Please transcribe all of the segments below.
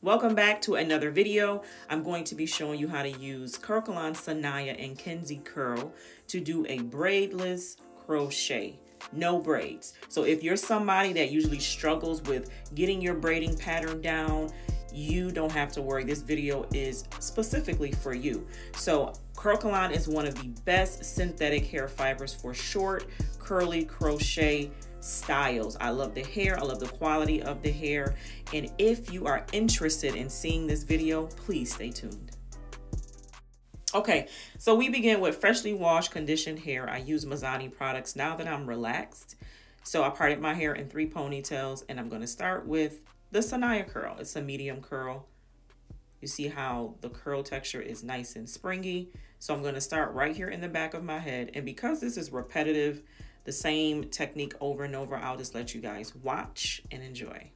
Welcome back to another video. I'm going to be showing you how to use Curlkalon, Saniyah, and Kenzie Curl to do a braidless crochet. No braids. So if you're somebody that usually struggles with getting your braiding pattern down, you don't have to worry. This video is specifically for you. So Curlkalon is one of the best synthetic hair fibers for short, curly crochet styles. I love the hair, I love the quality of the hair, and if you are interested in seeing this video, please stay tuned. Okay, so we begin with freshly washed, conditioned hair. I use Mizani products now that I'm relaxed. So I parted my hair in 3 ponytails, and I'm going to start with the Saniyah curl. It's a medium curl. You see how the curl texture is nice and springy. So I'm going to start right here in the back of my head, and because this is repetitive, the same technique over and over, I'll just let you guys watch and enjoy.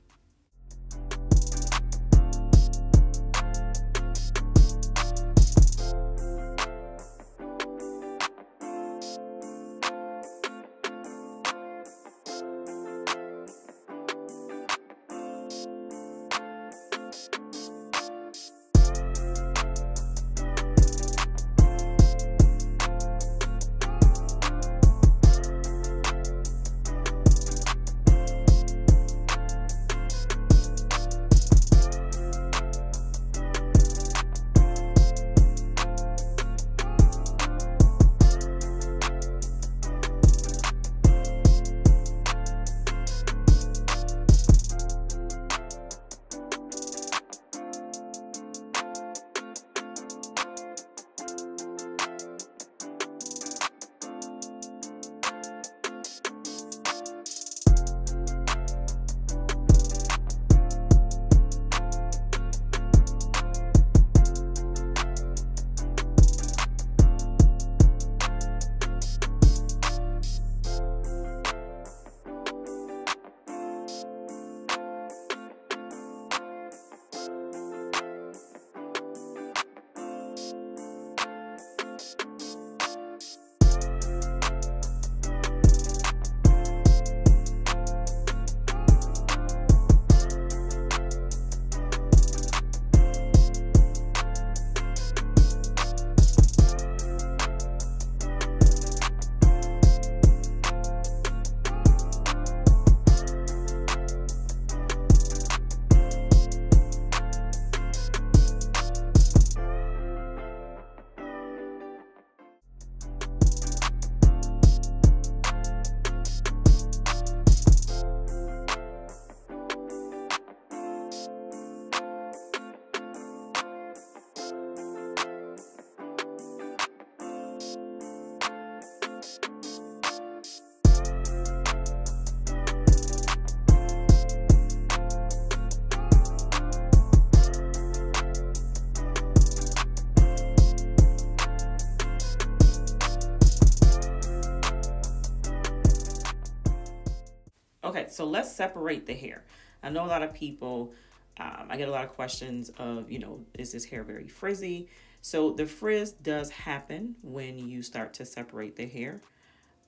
Okay, so let's separate the hair. I know a lot of people, I get a lot of questions of, you know, is this hair very frizzy? So the frizz does happen when you start to separate the hair.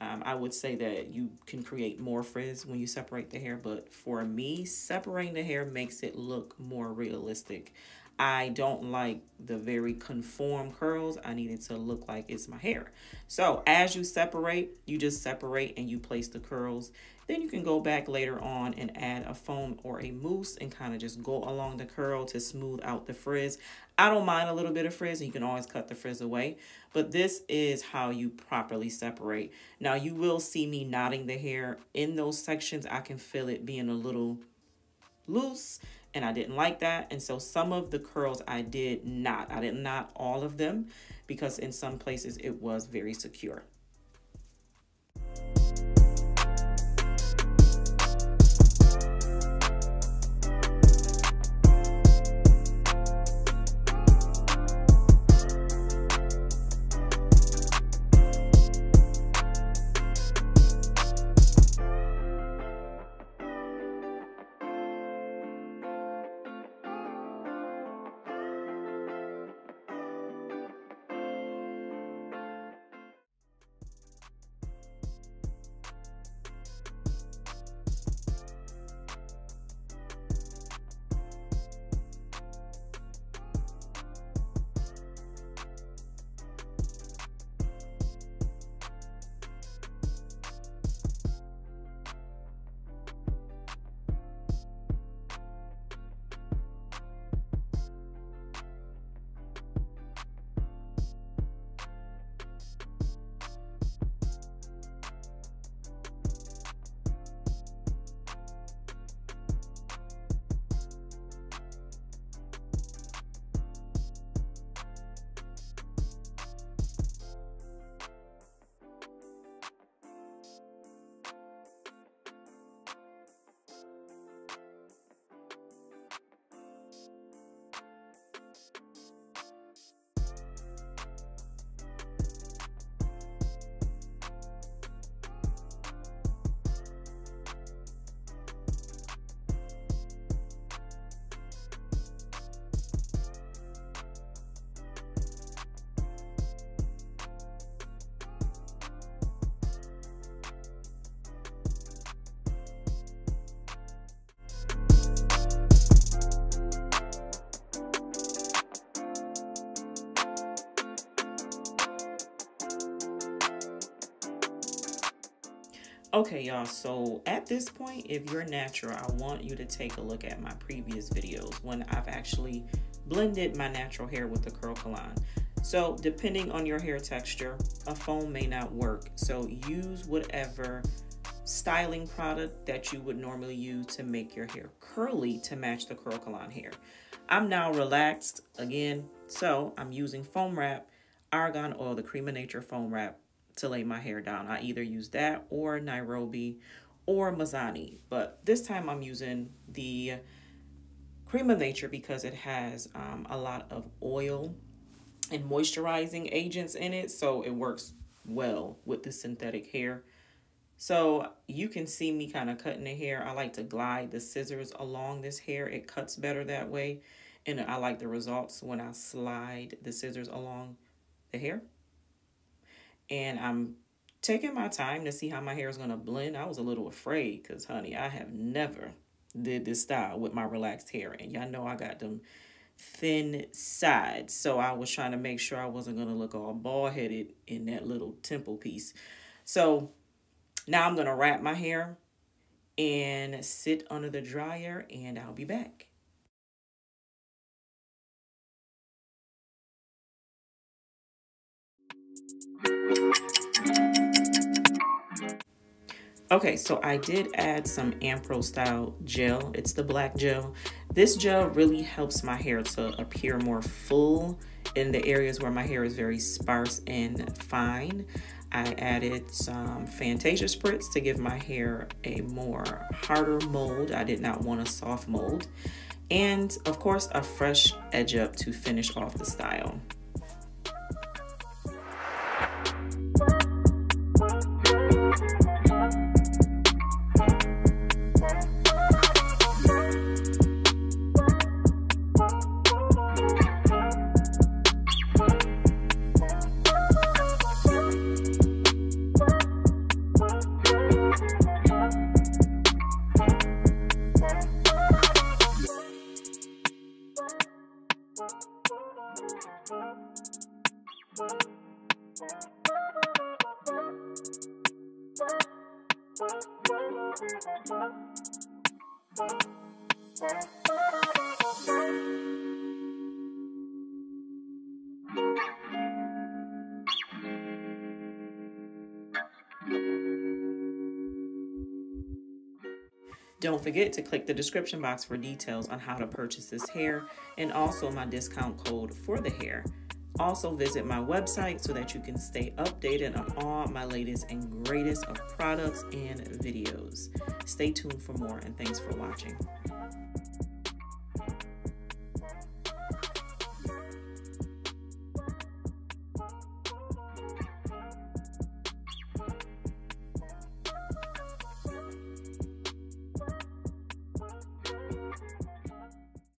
I would say that you can create more frizz when you separate the hair, but for me, separating the hair makes it look more realistic. I don't like the very conformed curls. I need it to look like it's my hair. So as you separate, you just separate and you place the curls. Then you can go back later on and add a foam or a mousse and kind of just go along the curl to smooth out the frizz. I don't mind a little bit of frizz, and you can always cut the frizz away, but this is how you properly separate. Now you will see me knotting the hair in those sections. I can feel it being a little loose, and I didn't like that, and so some of the curls I did knot. I didn't knot all of them because in some places it was very secure. Okay, y'all, so at this point, if you're natural, I want you to take a look at my previous videos when I've actually blended my natural hair with the Curlkalon. So depending on your hair texture, a foam may not work. So use whatever styling product that you would normally use to make your hair curly to match the Curlkalon hair. I'm now relaxed again, so I'm using foam wrap, argan oil, the Cream of Nature foam wrap, to lay my hair down. I either use that or Nairobi or Mizani, but this time I'm using the Cream of Nature because it has a lot of oil and moisturizing agents in it, so it works well with the synthetic hair. So you can see me kind of cutting the hair. I like to glide the scissors along this hair. It cuts better that way, and I like the results when I slide the scissors along the hair. And I'm taking my time to see how my hair is going to blend. I was a little afraid because, honey, I have never did this style with my relaxed hair. And y'all know I got them thin sides. So I was trying to make sure I wasn't going to look all bald-headed in that little temple piece. So now I'm going to wrap my hair and sit under the dryer, and I'll be back. Okay, so I did add some Ampro style gel. It's the black gel. This gel really helps my hair to appear more full in the areas where my hair is very sparse and fine. I added some Fantasia Spritz to give my hair a more harder mold. I did not want a soft mold. And of course, a fresh edge up to finish off the style. Don't forget to click the description box for details on how to purchase this hair and also my discount code for the hair. Also visit my website so that you can stay updated on all my latest and greatest of products and videos. Stay tuned for more, and thanks for watching.